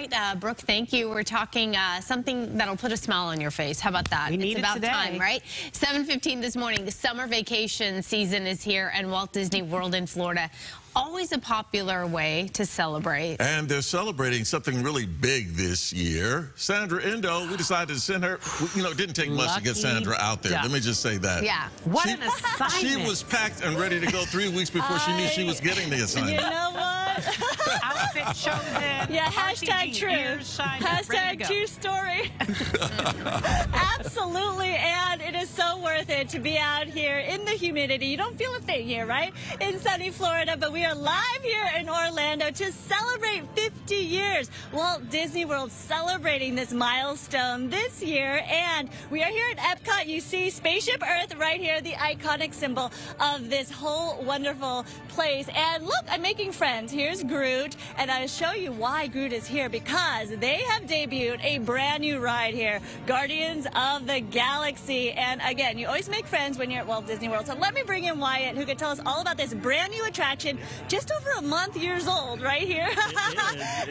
right, Brooke, thank you. We're talking something that'll put a smile on your face. How about that? It's about time, right? 7:15 this morning, the summer vacation season is here, and Walt Disney World in Florida, always a popular way to celebrate. And they're celebrating something really big this year. Sandra Endo, we decided to send her, you know, it didn't take much to get Sandra out there. Yeah. Let me just say that. Yeah. What an assignment. She was packed and ready to go 3 weeks before she knew she was getting the assignment. You know what? Outfit chosen. Yeah, hashtag true. Hashtag true story. Absolutely, and it is so worth it to be out here in the humidity. You don't feel a thing here, right? In sunny Florida, but we are live here in Orlando to celebrate 50 years. Walt Disney World celebrating this milestone this year, and we are here at Epcot. You see Spaceship Earth right here, the iconic symbol of this whole wonderful place. And look, I'm making friends. Here's Groot, and I'll show you why Groot is here, because they have debuted a brand new ride here, Guardians of the Galaxy. And again, you always make friends when you're at Walt Disney World. So let me bring in Wyatt, who could tell us all about this brand new attraction, just over a month years old right here.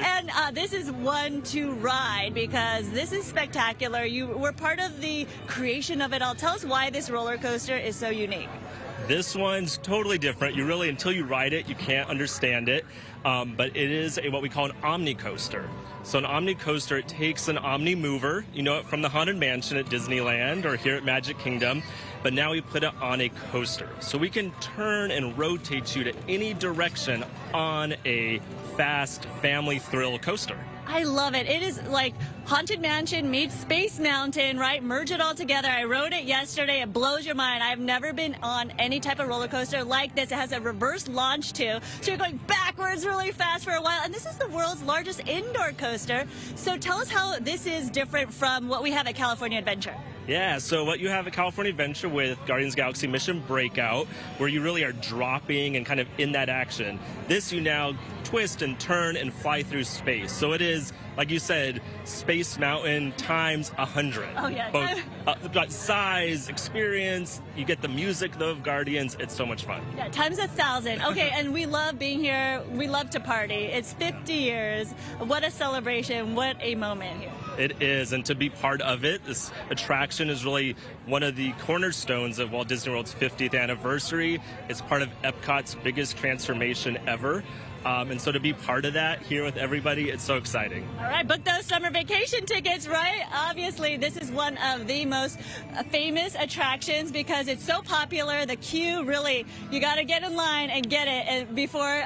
And this is one to ride, because this is spectacular. You were part of the creation of it all. Tell us why this roller coaster is so unique. This one's totally different. You really, until you ride it, you can't understand it. But it is what we call an omni coaster. So an omni coaster, it takes an omni mover, you know it from the Haunted Mansion at Disneyland or here at Magic Kingdom, but now we put it on a coaster. So we can turn and rotate you to any direction on a fast family thrill coaster. I love it. It is like Haunted Mansion meets Space Mountain, right? Merge it all together. I rode it yesterday. It blows your mind. I've never been on any type of roller coaster like this. It has a reverse launch too, so you're going backwards really fast for a while. And this is the world's largest indoor coaster. So tell us how this is different from what we have at California Adventure. Yeah, so what you have at California Adventure with Guardians Galaxy Mission Breakout, where you really are dropping and kind of in that action. This, you now twist and turn and fly through space. So it is, like you said, Space Mountain times 100. Oh, yeah. Both size, experience, you get the music of Guardians. It's so much fun. Yeah, times 1,000. Okay, and we love being here. We love to party. It's 50 years. What a celebration. What a moment here. It is, and to be part of it, this attraction is really one of the cornerstones of Walt Disney World's 50th anniversary. It's part of Epcot's biggest transformation ever. And so to be part of that here with everybody, it's so exciting. All right, book those summer vacation tickets, right? Obviously, this is one of the most famous attractions because it's so popular. The queue, really, you got to get in line and get it before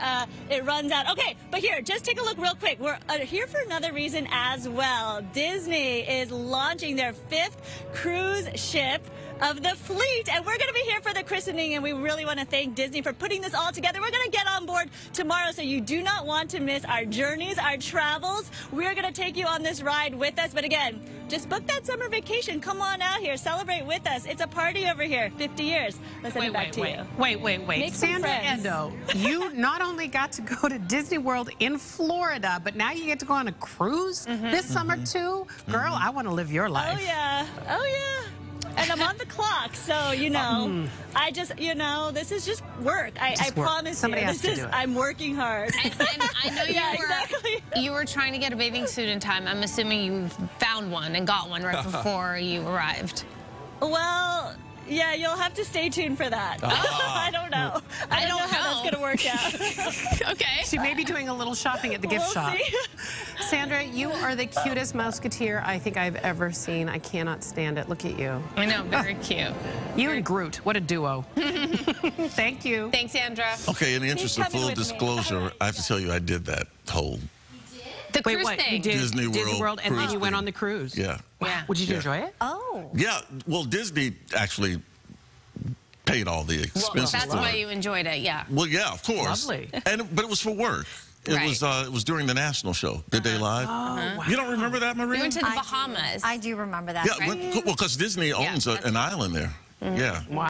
it runs out. Okay, but here, just take a look real quick. We're here for another reason as well. Disney is launching their 5th cruise ship of the fleet, and we're going to be here for the christening, and we really want to thank Disney for putting this all together. We're going to get on board tomorrow, so you do not want to miss our journeys, our travels. We're going to take you on this ride with us, but again, just book that summer vacation. Come on out here, celebrate with us. It's a party over here. 50 years. Let's send it back to you. Wait. Sandra Endo, you not only got to go to Disney World in Florida, but now you get to go on a cruise this summer too. Girl, I want to live your life. Oh yeah. Oh yeah. And I'm on the clock, so, you know, I just, you know, this is just work. I promise somebody you, this is, I'm working hard. And I know you, you were trying to get a bathing suit in time. I'm assuming you found one and got one right before you arrived. Well, yeah, you'll have to stay tuned for that. I don't know. I don't know how that's going to work out. Okay. She may be doing a little shopping at the gift shop. See. Sandra, you are the cutest Mouseketeer I think I've ever seen. I cannot stand it. Look at you. I know, very cute. You and Groot, what a duo. Thank you. Thanks, Sandra. Okay, in the interest of full disclosure, I have to tell you I did that whole Wait, what? Disney World and then you went on the cruise. Yeah. Wow. Did you enjoy it? Oh. Yeah. Well, Disney actually paid all the expenses. Well, that's why you enjoyed it. Yeah. Well, yeah, of course. Lovely. And but it was for work. It was during the national show, Did They Live? Oh, wow. You don't remember that, Maria? We went to the Bahamas. I do remember that. Yeah. Right? Well, because Disney owns an island there. Yeah. Wow.